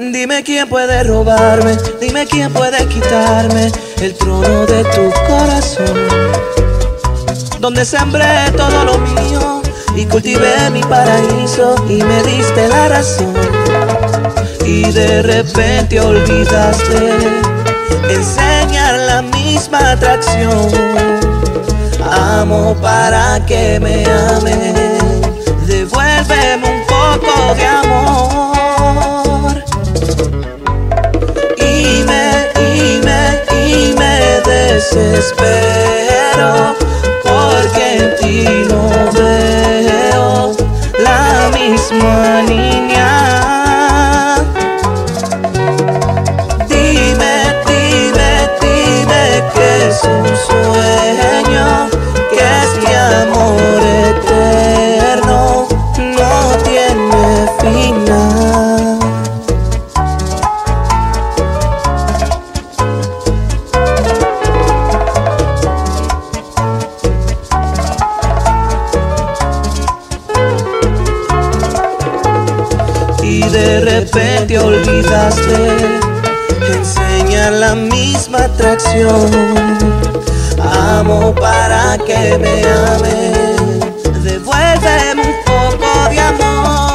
Dime quién puede robarme, dime quién puede quitarme el trono de tu corazón, donde sembré todo lo mío y cultivé mi paraíso y me diste la razón. Y de repente olvidaste enseñar la misma atracción. Amo para que me ames, devuélveme un poco de amor. Y me desespero, porque en ti no veo la misma niña. Dime, dime, dime que es un sueño, que es mi amor eterno, no tiene final. Y de repente olvidaste enseñar la misma atracción. Amo para que me ames, devuélveme un poco de amor.